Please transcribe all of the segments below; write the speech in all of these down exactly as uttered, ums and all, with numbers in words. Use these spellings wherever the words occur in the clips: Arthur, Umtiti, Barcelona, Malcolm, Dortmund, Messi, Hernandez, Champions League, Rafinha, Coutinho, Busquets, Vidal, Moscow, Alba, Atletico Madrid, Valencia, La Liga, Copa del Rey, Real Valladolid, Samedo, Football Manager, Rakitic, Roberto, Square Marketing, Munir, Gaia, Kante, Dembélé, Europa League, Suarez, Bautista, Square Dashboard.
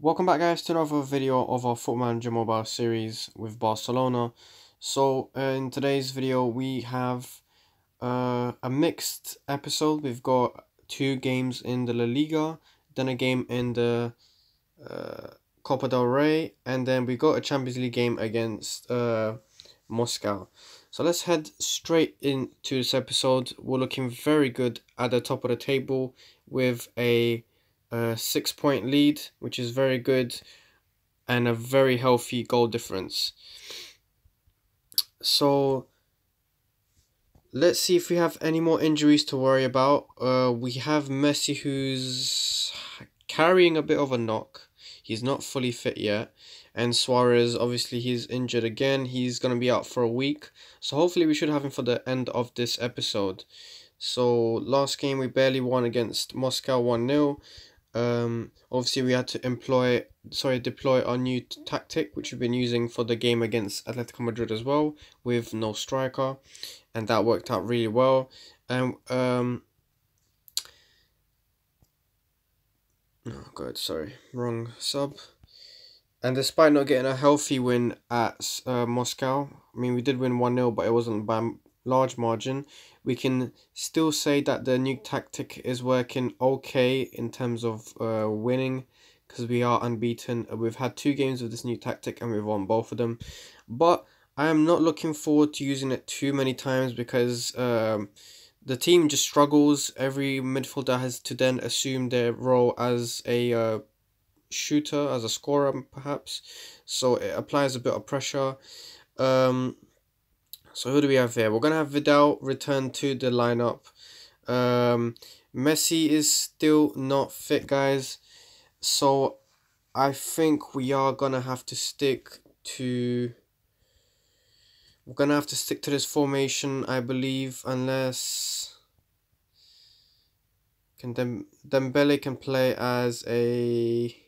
Welcome back, guys, to another video of our Football Manager mobile series with Barcelona. So uh, in today's video we have uh, a mixed episode. We've got two games in the La Liga, then a game in the uh, Copa del Rey, and then we got a Champions League game against uh, Moscow. So let's head straight into this episode. We're looking very good at the top of the table with a A six point lead, which is very good, and a very healthy goal difference. So let's see if we have any more injuries to worry about. Uh, we have Messi, who's carrying a bit of a knock. He's not fully fit yet. And Suarez, obviously he's injured again. He's going to be out for a week. So hopefully we should have him for the end of this episode. So last game we barely won against Moscow one nil. Um, obviously we had to employ, sorry, deploy our new tactic, which we've been using for the game against Atletico Madrid as well, with no striker, and that worked out really well. And um, oh god, sorry, wrong sub. And despite not getting a healthy win at uh, Moscow, I mean we did win one nil, but it wasn't by large margin. We can still say that the new tactic is working okay in terms of uh, winning, because we are unbeaten. We've had two games with this new tactic and we've won both of them, but I am not looking forward to using it too many times, because um, the team just struggles. Every midfielder has to then assume their role as a uh, shooter, as a scorer perhaps, so it applies a bit of pressure. Um, So who do we have here? We're going to have Vidal return to the lineup. Um, Messi is still not fit, guys. So I think we are going to have to stick to... We're going to have to stick to this formation, I believe, unless... Can Dem Dembélé can play as a...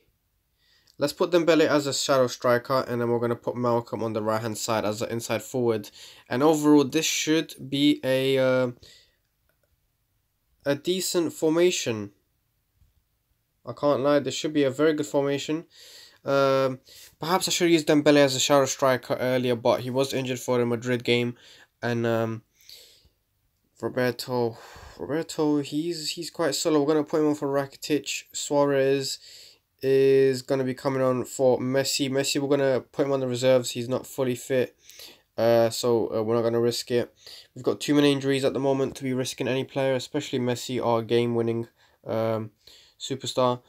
Let's put Dembélé as a shadow striker, and then we're going to put Malcolm on the right-hand side as an inside forward. And overall, this should be a uh, a decent formation. I can't lie, this should be a very good formation. Um, perhaps I should use Dembélé as a shadow striker earlier, but he was injured for the Madrid game. And um, Roberto, Roberto, he's, he's quite solid. We're going to put him on for Rakitic. Suarez is going to be coming on for Messi. Messi, we're going to put him on the reserves. He's not fully fit, uh, so uh, we're not going to risk it. We've got too many injuries at the moment to be risking any player, especially Messi, our game-winning um, superstar.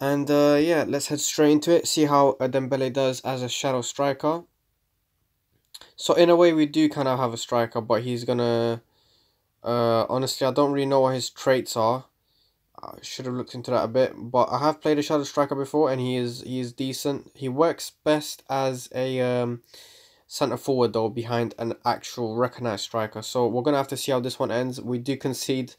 And uh, yeah, let's head straight into it, see how uh, Dembélé does as a shadow striker. So in a way, we do kind of have a striker, but he's going to... Uh, honestly, I don't really know what his traits are. I should have looked into that a bit, but I have played a shadow striker before, and he is he is decent. He works best as a um, centre forward though, behind an actual recognised striker. So we're gonna have to see how this one ends. We do concede.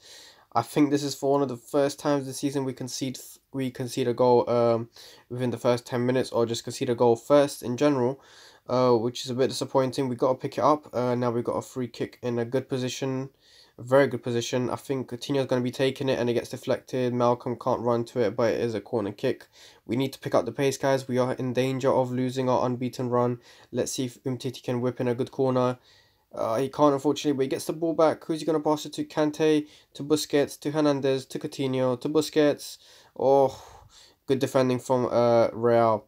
I think this is for one of the first times this season we concede we concede a goal um within the first ten minutes, or just concede a goal first in general, uh, which is a bit disappointing. We gotta pick it up. Uh, now we got a free kick in a good position. Very good position. I think Coutinho is going to be taking it, and it gets deflected. Malcolm can't run to it, but it is a corner kick. We need to pick up the pace, guys. We are in danger of losing our unbeaten run. Let's see if Umtiti can whip in a good corner. Uh, he can't, unfortunately, but he gets the ball back. Who's he going to pass it to? Kante, to Busquets, to Hernandez, to Coutinho, to Busquets. Oh, good defending from uh, Real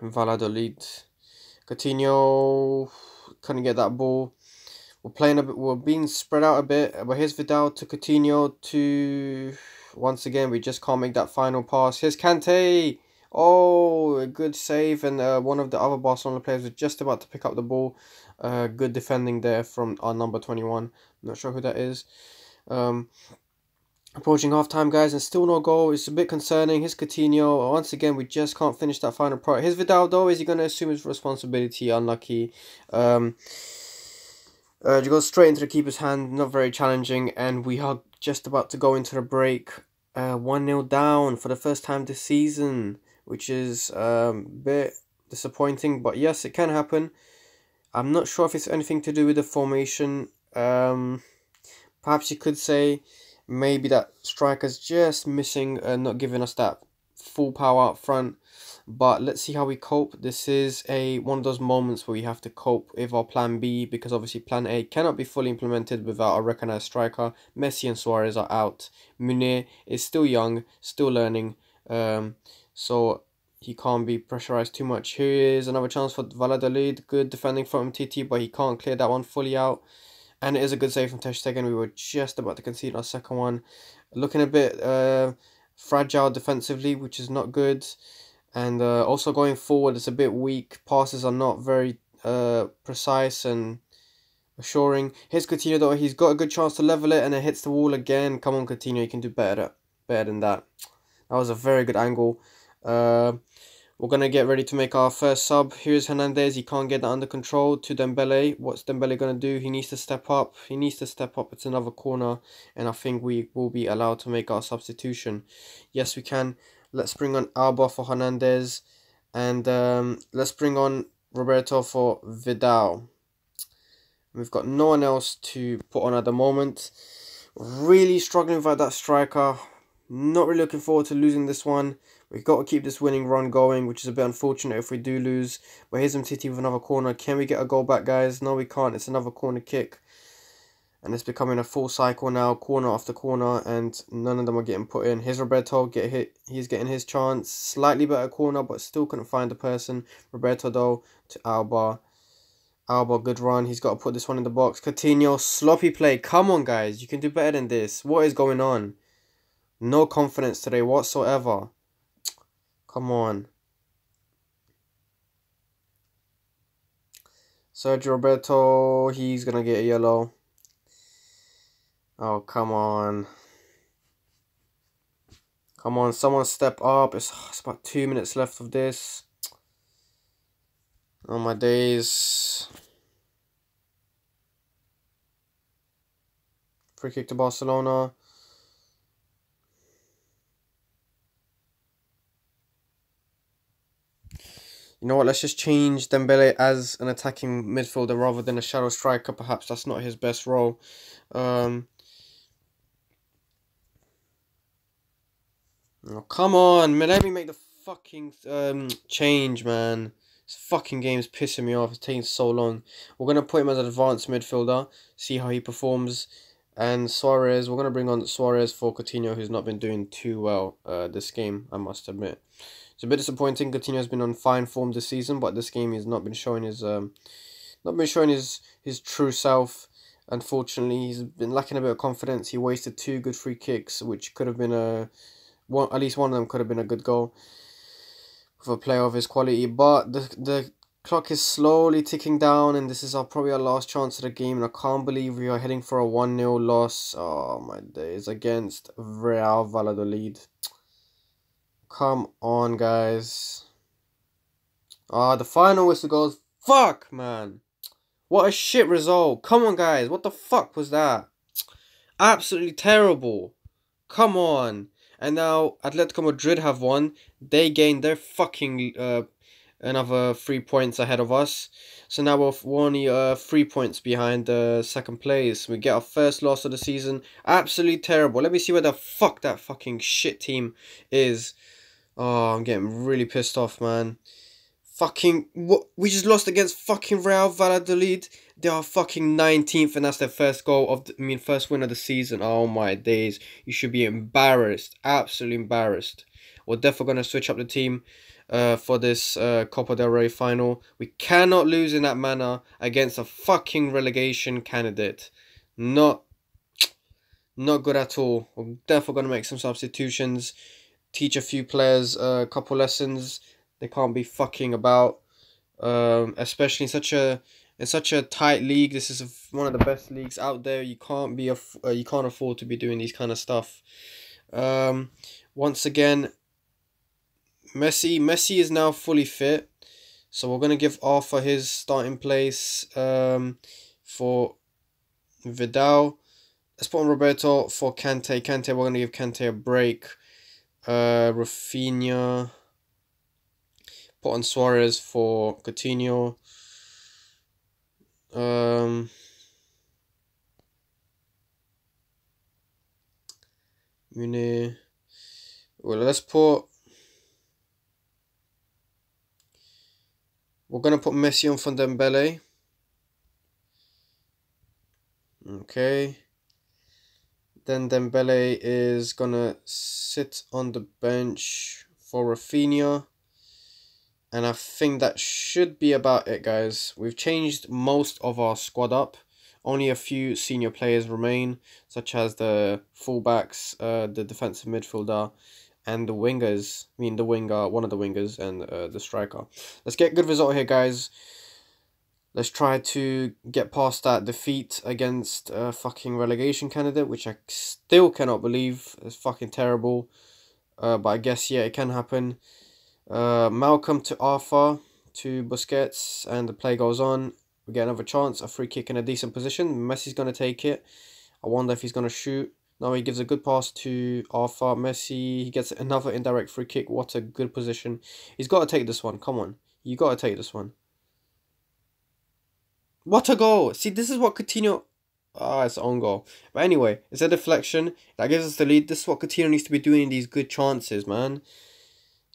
Valladolid. Coutinho couldn't get that ball. We're playing a bit, we're being spread out a bit, but here's Vidal to Coutinho to... Once again, we just can't make that final pass. Here's Kante! Oh, a good save, and uh, one of the other Barcelona players was just about to pick up the ball. Uh, good defending there from our number twenty-one. I'm not sure who that is. Um, approaching half-time, guys, and still no goal. It's a bit concerning. Here's Coutinho. Once again, we just can't finish that final product. Here's Vidal, though. Is he going to assume his responsibility? Unlucky. Um... Uh, it goes straight into the keeper's hand, not very challenging, and we are just about to go into the break. one nil down for the first time this season, which is um, a bit disappointing, but yes, it can happen. I'm not sure if it's anything to do with the formation. Um, perhaps you could say maybe that striker's just missing, uh, not giving us that full power up front. But let's see how we cope. This is a one of those moments where we have to cope with our plan B, because obviously plan A cannot be fully implemented without a recognised striker. Messi and Suarez are out. Munir is still young, still learning, um, so he can't be pressurised too much. Here is another chance for Valladolid. Good defending from Umtiti, but he can't clear that one fully out. And it is a good save from Teixeira. We were just about to concede our second one. Looking a bit uh, fragile defensively, which is not good. And uh, also going forward, it's a bit weak. Passes are not very uh, precise and assuring. Here's Coutinho though. He's got a good chance to level it, and it hits the wall again. Come on, Coutinho. You can do better, better than that. That was a very good angle. Uh, we're going to get ready to make our first sub. Here's Hernandez. He can't get that under control. To Dembélé. What's Dembélé going to do? He needs to step up. He needs to step up. It's another corner. And I think we will be allowed to make our substitution. Yes, we can. Let's bring on Alba for Hernandez. And um, let's bring on Roberto for Vidal. We've got no one else to put on at the moment. Really struggling without that striker. Not really looking forward to losing this one. We've got to keep this winning run going, which is a bit unfortunate if we do lose. But here's Umtiti with another corner. Can we get a goal back, guys? No, we can't. It's another corner kick. And it's becoming a full cycle now, corner after corner, and none of them are getting put in. Here's Roberto, get hit. He's getting his chance. Slightly better corner, but still couldn't find the person. Roberto, though, to Alba. Alba, good run. He's got to put this one in the box. Coutinho, sloppy play. Come on, guys. You can do better than this. What is going on? No confidence today whatsoever. Come on. Sergio Roberto, he's going to get a yellow. Oh, come on. Come on, someone step up. It's, it's about two minutes left of this. Oh, my days. Free kick to Barcelona. You know what, let's just change Dembélé as an attacking midfielder rather than a shadow striker. Perhaps that's not his best role. Um... Oh, come on, man. Let me make the fucking um, change, man. This fucking game's pissing me off. It's taking so long. We're going to put him as an advanced midfielder, see how he performs. And Suarez, we're going to bring on Suarez for Coutinho, who's not been doing too well uh, this game, I must admit. It's a bit disappointing. Coutinho's been on fine form this season, but this game he's not been showing his um, not been showing his, his true self. Unfortunately, he's been lacking a bit of confidence. He wasted two good free kicks, which could have been a... One, at least one of them could have been a good goal for a player of his quality. But the the clock is slowly ticking down, and this is our probably our last chance of the game. And I can't believe we are heading for a one nil loss. Oh my days, against Real Valladolid. Come on, guys. Ah, oh, the final whistle goes. Fuck, man. What a shit result. Come on, guys. What the fuck was that? Absolutely terrible. Come on. And now Atletico Madrid have won. They gained their fucking uh, another three points ahead of us. So now we're only uh, three points behind the uh, second place. We get our first loss of the season. Absolutely terrible. Let me see where the fuck that fucking shit team is. Oh, I'm getting really pissed off, man. Fucking what? We just lost against fucking Real Valladolid. They are fucking nineteenth, and that's their first goal of the, I mean first win of the season. Oh my days. You should be embarrassed. Absolutely embarrassed. We're definitely going to switch up the team uh, for this uh, Copa del Rey final. We cannot lose in that manner against a fucking relegation candidate. Not, not good at all. We're definitely going to make some substitutions. Teach a few players uh, a couple lessons. They can't be fucking about. Um, especially in such a... In such a tight league, this is one of the best leagues out there. You can't be a uh, you can't afford to be doing these kind of stuff. Um, once again, Messi Messi is now fully fit, so we're gonna give Arthur his starting place um, for Vidal. Let's put on Roberto for Kante. Kante, we're gonna give Kante a break. Uh, Rafinha. Put on Suarez for Coutinho. Um, Munir. Well, let's put We're going to put Messi on for Dembélé. Okay. Then Dembélé is going to sit on the bench for Rafinha. And I think that should be about it, guys. We've changed most of our squad up. Only a few senior players remain, such as the fullbacks, uh, the defensive midfielder, and the wingers. I mean, the winger, one of the wingers, and uh, the striker. Let's get a good result here, guys. Let's try to get past that defeat against a fucking relegation candidate, which I still cannot believe. It's fucking terrible. Uh, but I guess, yeah, it can happen. Uh, Malcolm to Arthur, to Busquets, and the play goes on. We get another chance, a free kick in a decent position. Messi's going to take it. I wonder if he's going to shoot. No, he gives a good pass to Arthur. Messi, he gets another indirect free kick. What a good position. He's got to take this one. Come on. You got to take this one. What a goal. See, this is what Coutinho... Ah, oh, it's an own goal. But anyway, it's a deflection. That gives us the lead. This is what Coutinho needs to be doing in these good chances, man.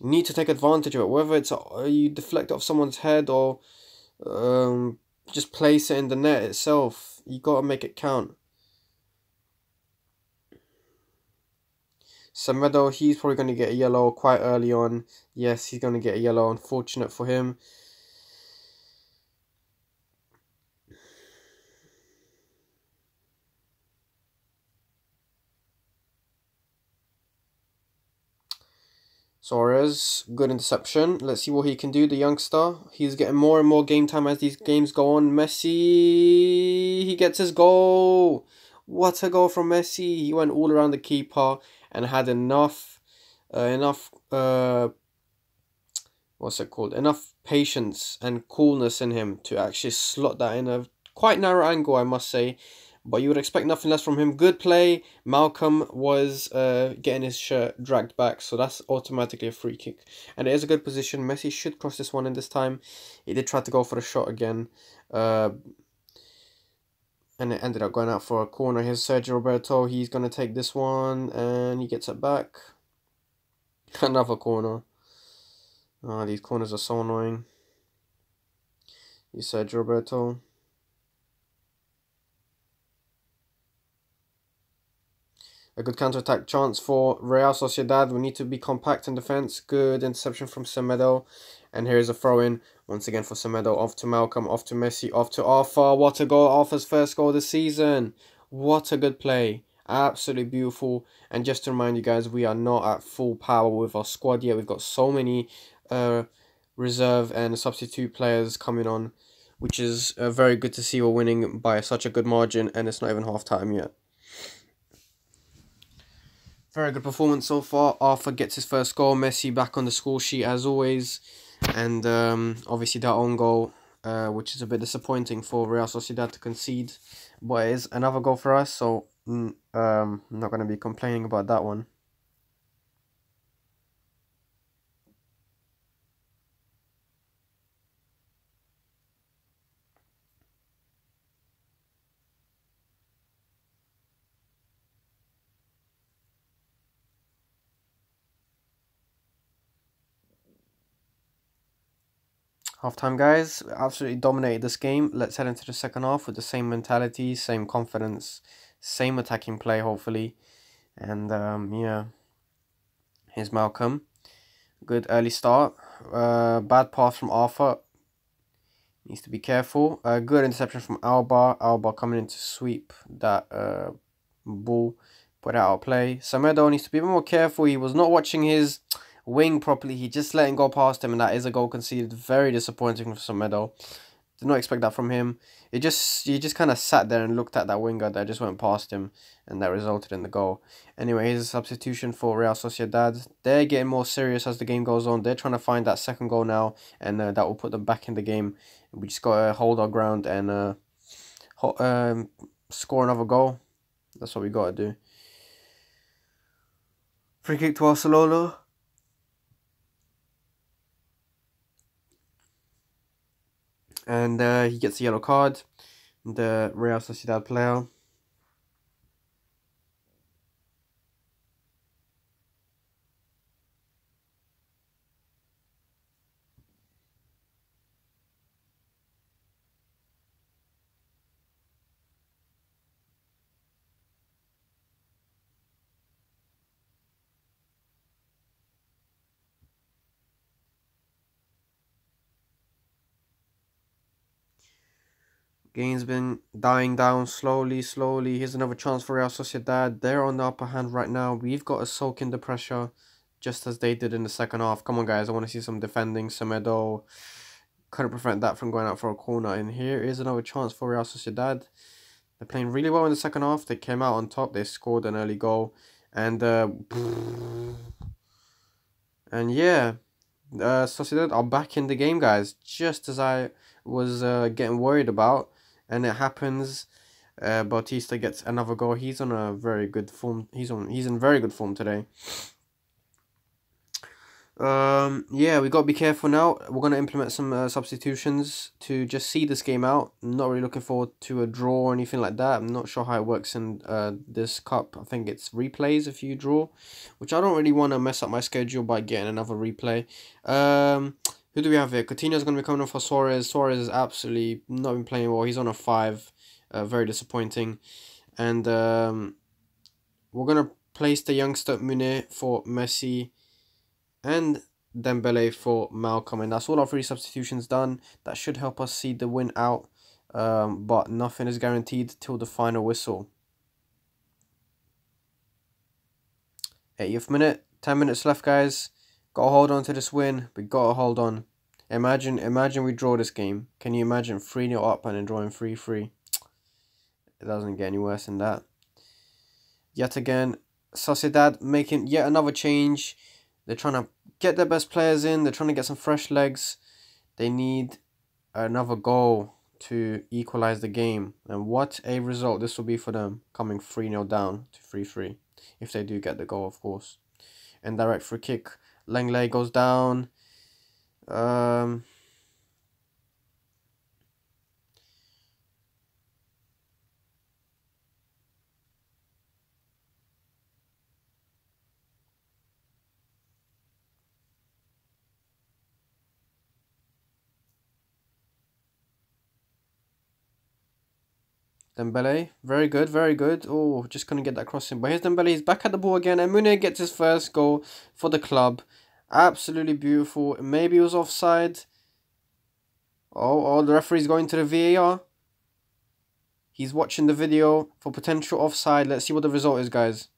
You need to take advantage of it. Whether it's a, you deflect off someone's head or... Um, just place it in the net itself. You gotta make it count. Samedo, he's probably gonna get a yellow quite early on. Yes, he's gonna get a yellow. Unfortunate for him. Suarez, good interception. Let's see what he can do, the youngster. He's getting more and more game time as these games go on. Messi, he gets his goal. What a goal from Messi. He went all around the keeper and had enough, uh, enough, uh, what's it called? Enough patience and coolness in him to actually slot that in a quite narrow angle, I must say. But you would expect nothing less from him. Good play. Malcolm was uh, getting his shirt dragged back. So that's automatically a free kick. And it is a good position. Messi should cross this one in this time. He did try to go for a shot again. Uh, and it ended up going out for a corner. Here's Sergio Roberto. He's going to take this one. And he gets it back. Another corner. Oh, these corners are so annoying. Here's Sergio Roberto. A good counter-attack chance for Real Sociedad. We need to be compact in defence. Good interception from Semedo. And here is a throw-in. Once again for Semedo. Off to Malcolm. Off to Messi. Off to Arthur. What a goal. Arthur's first goal of the season. What a good play. Absolutely beautiful. And just to remind you guys, we are not at full power with our squad yet. We've got so many uh, reserve and substitute players coming on, which is uh, very good to see. We're winning by such a good margin. And it's not even half-time yet. Very good performance so far. Arthur gets his first goal. Messi back on the score sheet as always. And um, obviously that own goal, uh, which is a bit disappointing for Real Sociedad to concede. But it is another goal for us, so um, I'm not going to be complaining about that one. Half-time, guys. Absolutely dominated this game. Let's head into the second half with the same mentality, same confidence, same attacking play, hopefully. And, um, yeah. Here's Malcolm. Good early start. Uh, bad pass from Arthur. Needs to be careful. Uh, good interception from Alba. Alba coming in to sweep that uh, ball. Put out of play. Samedo needs to be a bit more careful. He was not watching his... wing properly. He just let him go past him, and that is a goal conceded. Very disappointing for Semedo. Did not expect that from him. It just he just kind of sat there and looked at that winger that just went past him, and that resulted in the goal. Anyway, here's a substitution for Real Sociedad. They're getting more serious as the game goes on. They're trying to find that second goal now, and uh, that will put them back in the game. We just gotta hold our ground and uh, ho um, score another goal. That's what we gotta do. Free kick to Barcelona. And uh, he gets a yellow card, the Real Sociedad player. Game's been dying down slowly, slowly. Here's another chance for Real Sociedad. They're on the upper hand right now. We've got to soak in the pressure just as they did in the second half. Come on, guys. I want to see some defending. Semedo couldn't prevent that from going out for a corner. And here is another chance for Real Sociedad. They're playing really well in the second half. They came out on top. They scored an early goal. And, uh, and yeah, uh, Sociedad are back in the game, guys. Just as I was uh, getting worried about. And it happens. Uh, Bautista gets another goal. He's on a very good form. He's on. He's in very good form today. Um. Yeah, we gotta be careful now. We're gonna implement some uh, substitutions to just see this game out. I'm not really looking forward to a draw or anything like that. I'm not sure how it works in uh this cup. I think it's replays if you draw, which I don't really want to mess up my schedule by getting another replay. Um. Who do we have here? Coutinho's going to be coming off for Suarez. Suarez is absolutely not been playing well. He's on a five. Uh, very disappointing. And um, we're going to place the youngster Munir for Messi and Dembélé for Malcolm. And that's all our three substitutions done. That should help us see the win out. Um, but nothing is guaranteed till the final whistle. eightieth minute. ten minutes left, guys. Gotta hold on to this win. We gotta hold on. Imagine, imagine we draw this game. Can you imagine three nil up and then drawing three three? It doesn't get any worse than that. Yet again, Sociedad making yet another change. They're trying to get their best players in. They're trying to get some fresh legs. They need another goal to equalize the game. And what a result this will be for them. Coming three nil down to three three. If they do get the goal, of course. And direct free kick. Lenglet goes down. Um, Dembélé, very good, very good. Oh, just couldn't get that crossing. But here's Dembélé, he's back at the ball again. And Munir gets his first goal for the club. Absolutely beautiful. Maybe it was offside. Oh, oh, the referee's going to the V A R. He's watching the video for potential offside. Let's see what the result is, guys.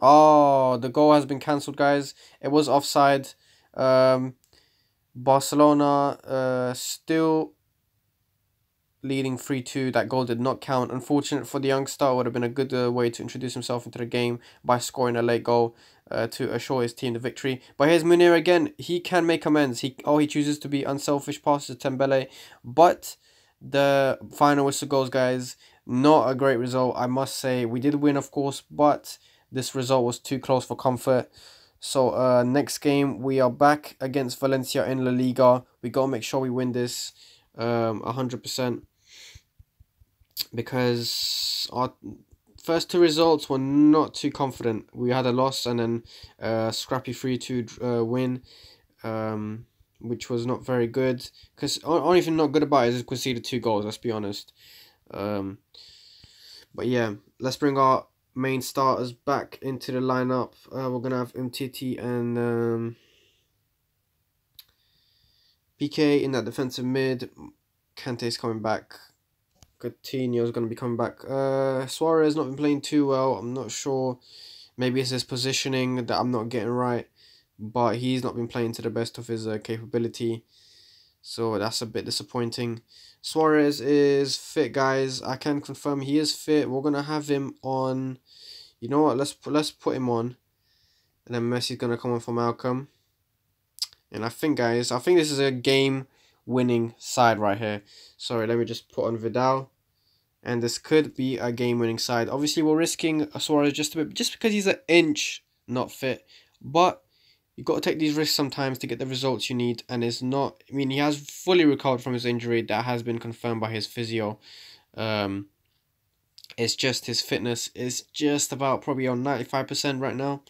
Oh, the goal has been cancelled, guys. It was offside. Um, Barcelona uh, still leading three two. That goal did not count. Unfortunate for the youngster. It would have been a good uh, way to introduce himself into the game by scoring a late goal uh, to assure his team the victory. But here's Munir again. He can make amends. He oh he chooses to be unselfish passes to Dembélé, but the final whistle goes, guys. Not a great result, I must say. We did win, of course, but this result was too close for comfort. So uh, next game we are back against Valencia in La Liga. We gotta make sure we win this, um, a hundred percent. Because our first two results were not too confident. We had a loss and then a scrappy three two uh, win, um, which was not very good. Because only thing not good about it is conceded two goals. Let's be honest. Um, but yeah, let's bring our main starters back into the lineup. Uh, we're gonna have Umtiti and um, P K in that defensive mid. Kante's coming back. Coutinho's gonna be coming back. Uh, Suarez not been playing too well. I'm not sure. Maybe it's his positioning that I'm not getting right, but he's not been playing to the best of his uh, capability. So that's a bit disappointing. Suarez is fit, guys. I can confirm he is fit. We're gonna have him on. You know what? Let's let's put him on, and then Messi's gonna come on for Malcolm. And I think, guys, I think this is a game-winning side right here. Sorry, let me just put on Vidal, and this could be a game-winning side. Obviously, we're risking Suarez just a bit, just because he's an inch not fit, but you've got to take these risks sometimes to get the results you need. And it's not... I mean, he has fully recovered from his injury. That has been confirmed by his physio. Um, it's just his fitness is just about probably on ninety-five percent right now.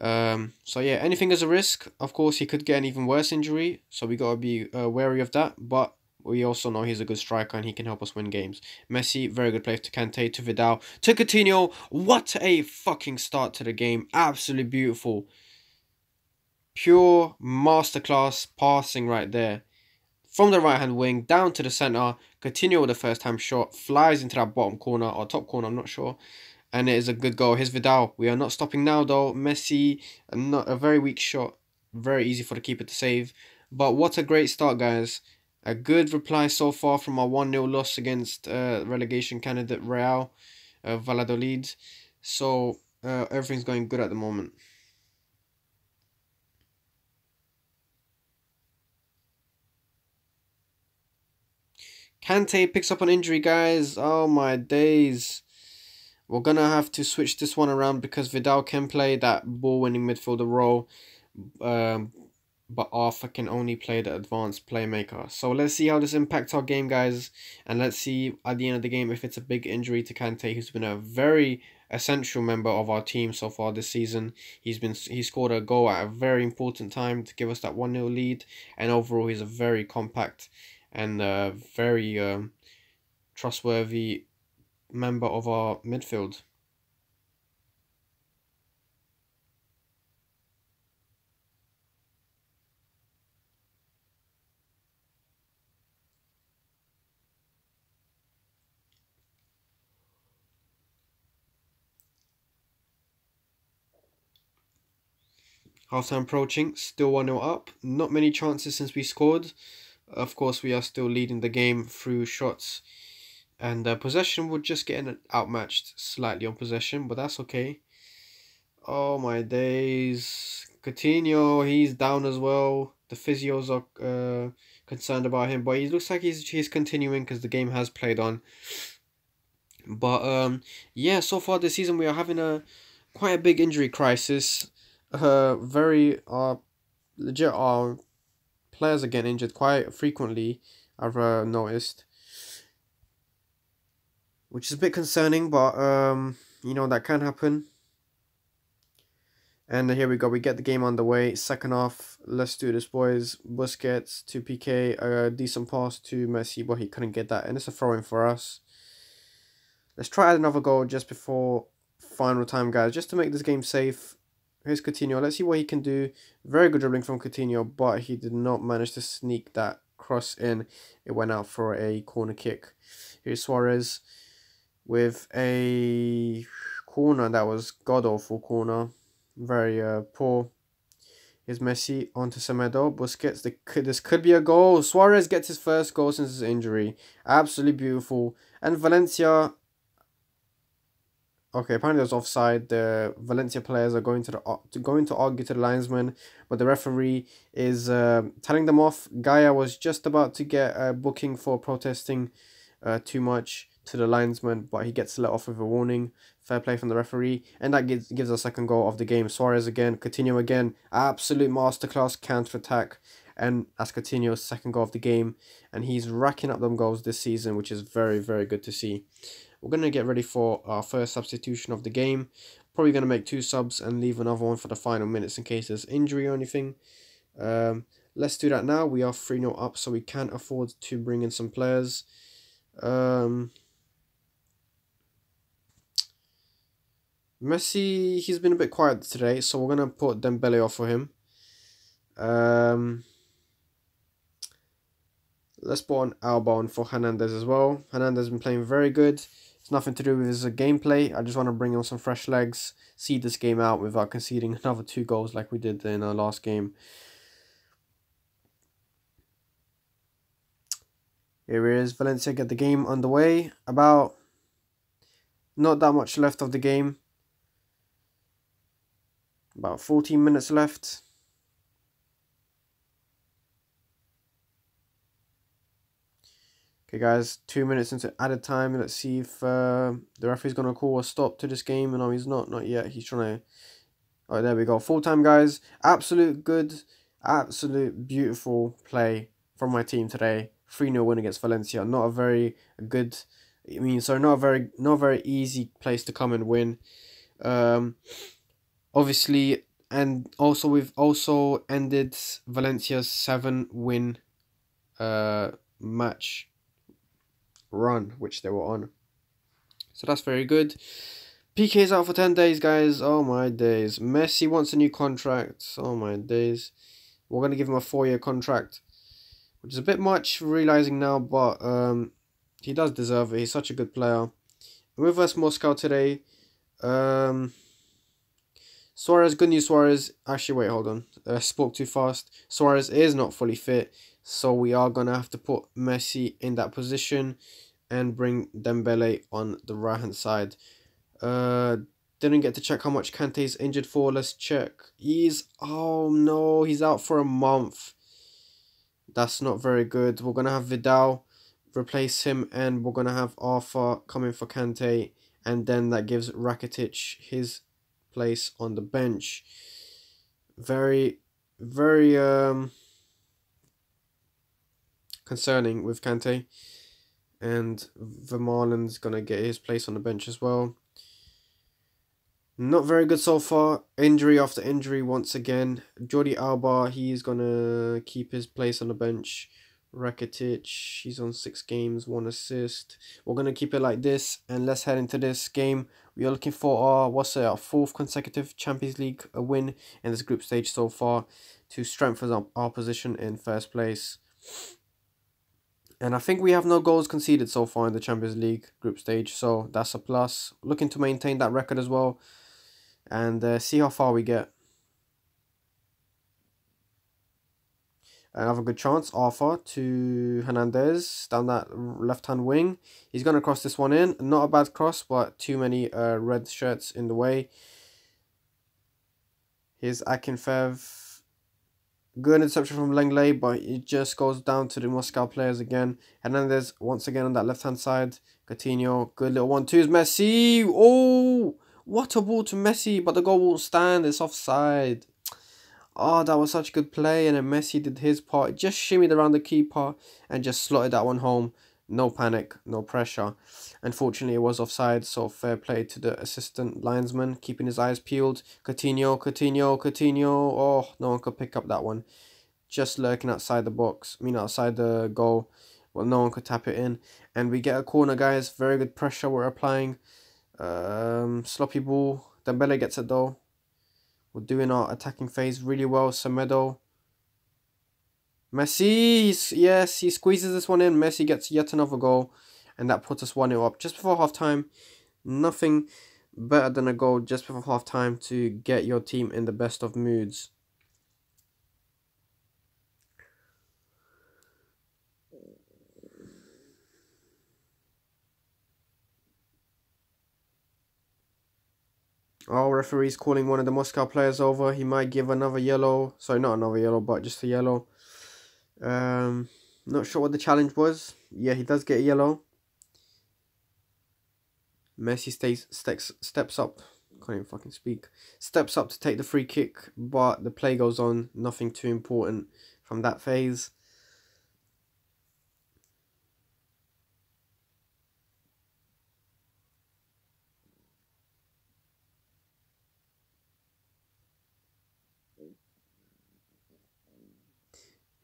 Um, so, yeah, anything is a risk. Of course, he could get an even worse injury. So, we got to be uh, wary of that. But we also know he's a good striker and he can help us win games. Messi, very good play to Kante, to Vidal, to Coutinho. What a fucking start to the game. Absolutely beautiful. Pure masterclass passing right there. From the right hand wing down to the centre, Coutinho with a first time shot, flies into that bottom corner or top corner, I'm not sure. And it is a good goal. Here's Vidal. We are not stopping now though. Messi, not a very weak shot. Very easy for the keeper to save. But what a great start, guys. A good reply so far from our one nil loss against uh, relegation candidate Real uh, Valladolid. So uh, everything's going good at the moment. Kante picks up an injury, guys. Oh my days. We're going to have to switch this one around because Vidal can play that ball-winning midfielder role. Um, but Arthur can only play the advanced playmaker. So let's see how this impacts our game, guys. And let's see at the end of the game if it's a big injury to Kante, who's been a very essential member of our team so far this season. He's been he scored a goal at a very important time to give us that one nil lead. And overall, he's a very compact and uh, very um, trustworthy member of our midfield. Halftime approaching, still one nil up. Not many chances since we scored. Of course, we are still leading the game through shots. And uh, possession, we're just getting outmatched slightly on possession, but that's okay. Oh my days. Coutinho, he's down as well. The physios are uh, concerned about him, but he looks like he's, he's continuing because the game has played on. But um, yeah, so far this season, we are having a quite a big injury crisis. Uh, very uh, legit our players are getting injured quite frequently, I've uh, noticed. Which is a bit concerning, but, um, you know, that can happen. And here we go. We get the game underway. Second half. Let's do this, boys. Busquets to P K. A decent pass to Messi, but he couldn't get that. And it's a throw-in for us. Let's try another goal just before final time, guys. Just to make this game safe. Here's Coutinho. Let's see what he can do. Very good dribbling from Coutinho, but he did not manage to sneak that cross in. It went out for a corner kick. Here's Suarez. With a corner that was god-awful corner. Very uh, poor. Here's Messi onto Semedo. Busquets, the, this could be a goal. Suarez gets his first goal since his injury. Absolutely beautiful. And Valencia... Okay, apparently there's offside. The Valencia players are going to, the, going to argue to the linesman. But the referee is uh, telling them off. Gaia was just about to get a booking for protesting uh, too much to the linesman, but he gets let off with a warning. Fair play from the referee, and that gives gives us second goal of the game. Suarez again, Coutinho again, absolute masterclass counter attack, and that's Coutinho's second goal of the game, and he's racking up them goals this season, which is very very good to see. We're gonna get ready for our first substitution of the game. Probably gonna make two subs and leave another one for the final minutes in case there's injury or anything. Um, let's do that now. We are three nil up, so we can afford to bring in some players. Um. Messi, he's been a bit quiet today, so we're going to put Dembélé off for him. Um, let's put on Alba on for Hernandez as well. Hernandez has been playing very good. It's nothing to do with his gameplay. I just want to bring on some fresh legs, see this game out without conceding another two goals like we did in our last game. Here it is. Valencia get the game underway. About not that much left of the game. About fourteen minutes left. Okay, guys, two minutes into added time. Let's see if uh, the referee's going to call a stop to this game. No, he's not. Not yet. He's trying to... Oh, there we go. Full time, guys. Absolute good, absolute beautiful play from my team today. three nil win against Valencia. Not a very good... I mean, sorry, not a very, not a very easy place to come and win. Um... Obviously, and also we've also ended Valencia's seven-win uh, match run, which they were on. So that's very good. P K's out for ten days, guys. Oh, my days. Messi wants a new contract. Oh, my days. We're going to give him a four-year contract. which is a bit much realizing now, but um, he does deserve it. He's such a good player. With us Moscow today, um, Suarez, good news Suarez, actually wait, hold on, I uh, spoke too fast. Suarez is not fully fit, so we are going to have to put Messi in that position and bring Dembélé on the right hand side. Uh, didn't get to check how much Kante is injured for. Let's check. He's, oh no, he's out for a month. That's not very good. We're going to have Vidal replace him, and we're going to have Arthur come in for Kante, and then that gives Rakitic his place on the bench. Very, very um, concerning with Kante. And Vermaelen's going to get his place on the bench as well. Not very good so far. Injury after injury once again. Jordi Alba, he's going to keep his place on the bench. Rakitic, he's on six games, one assist. We're going to keep it like this, and let's head into this game. We are looking for our, what's it, our fourth consecutive Champions League win in this group stage so far to strengthen our, our position in first place. And I think we have no goals conceded so far in the Champions League group stage, so that's a plus. Looking to maintain that record as well, and uh, see how far we get. Another good chance, Arthur to Hernandez down that left-hand wing. He's going to cross this one in. Not a bad cross, but too many uh, red shirts in the way. Here's Akinfev. Good interception from Lenglet, but it just goes down to the Moscow players again. Hernandez once again on that left-hand side. Coutinho, good little one. Two's Messi. Oh, what a ball to Messi, but the goal won't stand. It's offside. Oh, that was such good play, and then Messi did his part. Just shimmied around the keeper and just slotted that one home. No panic, no pressure. Unfortunately, it was offside, so fair play to the assistant linesman, keeping his eyes peeled. Coutinho, Coutinho, Coutinho. Oh, no one could pick up that one. Just lurking outside the box. I mean, outside the goal. Well, no one could tap it in. And we get a corner, guys. Very good pressure we're applying. Um, sloppy ball. Dembélé gets it, though. We're doing our attacking phase really well. Samedo. Messi, yes, he squeezes this one in. Messi gets yet another goal, and that puts us one nil up just before half-time. Nothing better than a goal just before half-time to get your team in the best of moods. Oh, referee's calling one of the Moscow players over. He might give another yellow. Sorry, not another yellow, but just a yellow. Um, not sure what the challenge was. Yeah, he does get a yellow. Messi stays, steps, steps up. Can't even fucking speak. Steps up to take the free kick, but the play goes on. Nothing too important from that phase.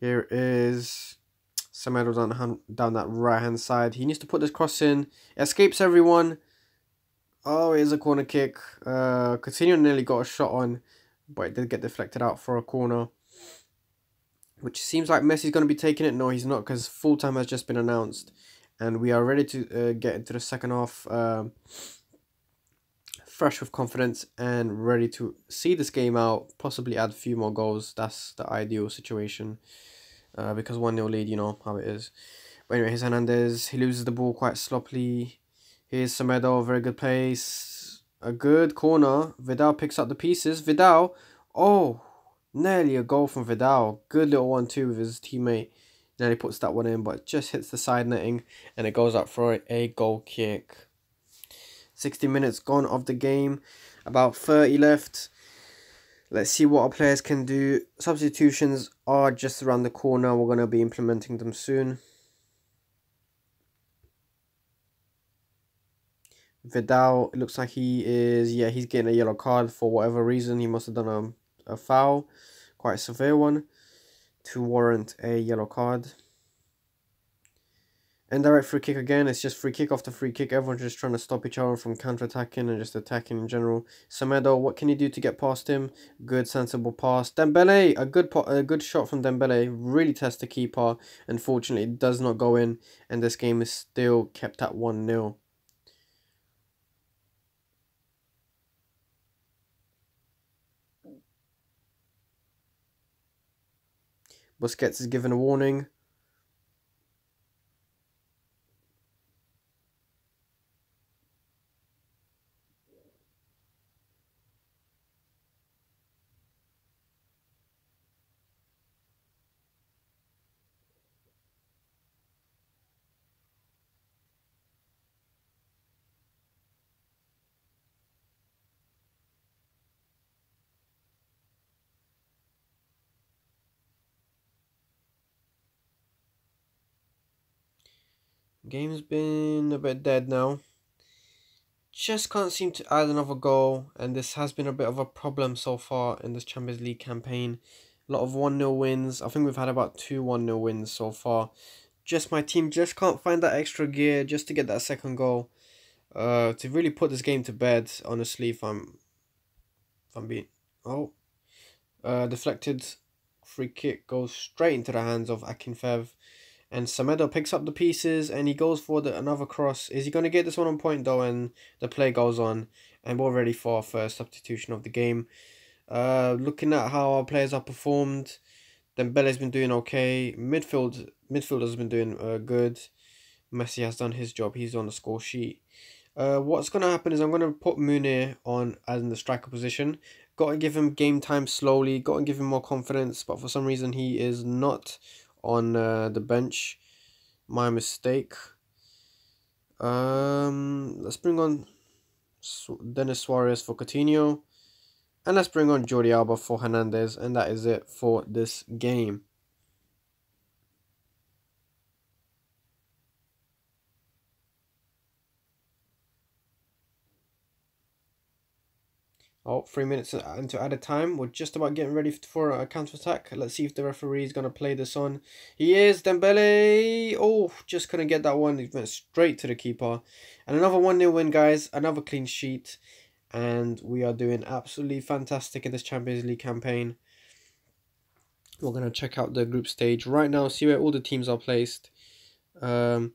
Here is Semedo down, down that right-hand side. He needs to put this cross in. Escapes everyone. Oh, it is a corner kick. Uh, Coutinho nearly got a shot on, but it did get deflected out for a corner. Which seems like Messi's going to be taking it. No, he's not, because full-time has just been announced. And we are ready to uh, get into the second half. Uh, fresh with confidence and ready to see this game out, possibly add a few more goals. That's the ideal situation, uh, because one nil lead, you know how it is. But anyway, here's Hernandez. He loses the ball quite sloppily. Here's Semedo, very good pace, a good corner. Vidal picks up the pieces. Vidal, oh, nearly a goal from Vidal. Good little one too with his teammate. Nearly puts that one in, but just hits the side netting, and it goes up for a goal kick. sixty minutes gone of the game, about thirty left. Let's see what our players can do. Substitutions are just around the corner. We're going to be implementing them soon. Vidal, it looks like he is, yeah, he's getting a yellow card for whatever reason. He must have done a, a foul, quite a severe one, to warrant a yellow card. And direct free kick again. It's just free kick after free kick. Everyone's just trying to stop each other from counter-attacking and just attacking in general. Samedo, what can you do to get past him? Good, sensible pass. Dembélé, a good a good shot from Dembélé. Really test the keeper. Unfortunately, it does not go in. And this game is still kept at one nil. Busquets is given a warning. Game's been a bit dead now. Just can't seem to add another goal, and this has been a bit of a problem so far in this Champions League campaign. A lot of one nil wins. I think we've had about two one nil wins so far. Just my team just can't find that extra gear just to get that second goal. Uh, to really put this game to bed, honestly, if I'm... If I'm being... Oh. Uh, deflected free kick goes straight into the hands of Akinfev. And Semedo picks up the pieces and he goes for the, another cross. Is he going to get this one on point though? And the play goes on. And we're ready for our first substitution of the game. Uh, looking at how our players are performed. Dembele's been doing okay. Midfield, midfielder's been doing uh, good. Messi has done his job. He's on the score sheet. Uh, what's going to happen is I'm going to put Munir on as in the striker position. Got to give him game time slowly. Got to give him more confidence. But for some reason he is not... on uh, the bench. My mistake. Um, let's bring on Denis Suarez for Coutinho. And let's bring on Jordi Alba for Hernandez. And that is it for this game. Oh, three minutes into added time. We're just about getting ready for a counter-attack. Let's see if the referee is going to play this on. He is. Dembélé. Oh, just couldn't get that one. It went straight to the keeper. And another one nil win, guys. Another clean sheet. And we are doing absolutely fantastic in this Champions League campaign. We're going to check out the group stage right now. See where all the teams are placed. Um...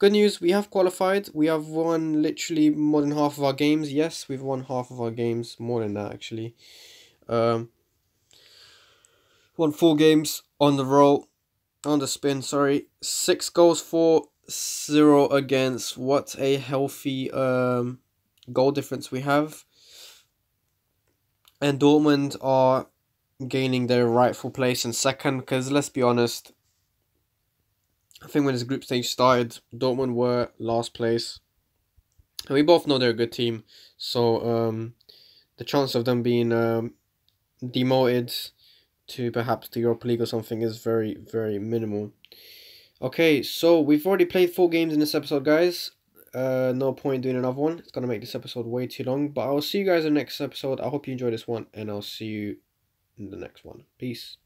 Good news, we have qualified. We have won literally more than half of our games. Yes, we've won half of our games. More than that, actually. Um, won four games on the roll. On the spin, sorry. Six goals for, zero against. What a healthy um, goal difference we have. And Dortmund are gaining their rightful place in second. Because let's be honest... I think when this group stage started, Dortmund were last place. And we both know they're a good team. So um, the chance of them being um, demoted to perhaps the Europa League or something is very, very minimal. Okay, so we've already played four games in this episode, guys. Uh, no point doing another one. It's going to make this episode way too long. But I'll see you guys in the next episode. I hope you enjoyed this one. And I'll see you in the next one. Peace.